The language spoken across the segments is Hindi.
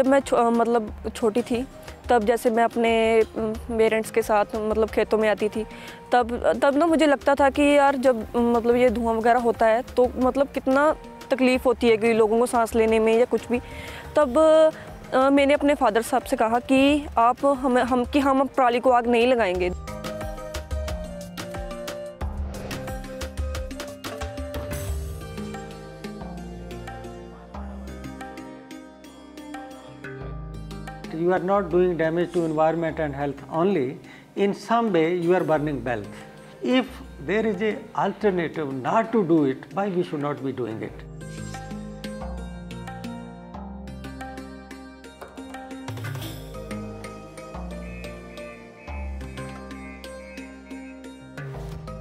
जब मैं मतलब छोटी थी तब जैसे मैं अपने पेरेंट्स के साथ मतलब खेतों में आती थी तब ना मुझे लगता था कि यार जब मतलब ये धुआं वगैरह होता है तो मतलब कितना तकलीफ़ होती है कि लोगों को सांस लेने में या कुछ भी। तब मैंने अपने फादर साहब से कहा कि आप हम पराली को आग नहीं लगाएंगे। You are not doing damage to environment and health only, in some way you are burning wealth. If there is an alternative not to do it, why we should not be doing it?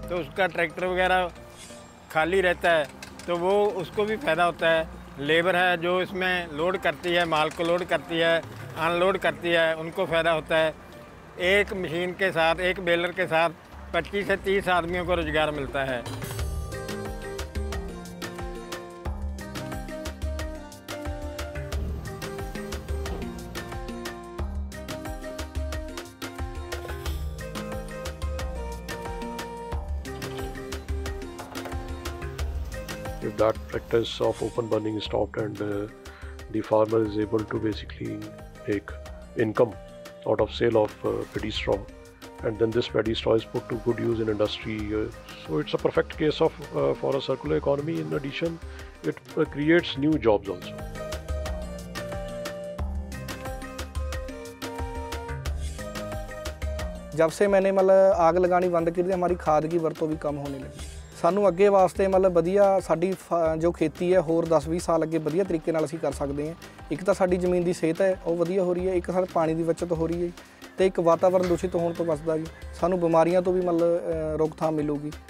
तो उसका ट्रैक्टर वगैरह खाली रहता है तो वो उसको भी फायदा होता है। लेबर है जो इसमें लोड करती है, माल को लोड करती है, अनलोड करती है, उनको फ़ायदा होता है। एक मशीन के साथ, एक बेलर के साथ 25 से 30 आदमियों को रोज़गार मिलता है। If that practice of open burning is stopped and the farmer is able to basically take income out of sale of paddy straw, and then this paddy straw is put to good use in industry, so it's a perfect case of for a circular economy. In addition, it creates new jobs also. जब से मैंने मतलब आग लगानी बंद कर दी, हमारी खाद की वरतों भी कम होने लगी। सानू अगे वास्ते मतलब वधिया साडी जो खेती है होर 10-20 साल अगे वधिया तरीके नाल असीं कर सकते हैं। एक तो साडी जमीन की सेहत है वह वधिया हो रही है, एक साथ पानी की बचत हो रही है, तो एक वातावरण दूषित होने तो बचता जी। सानू बीमारियां तो भी मतलब रोकथाम मिलेगी।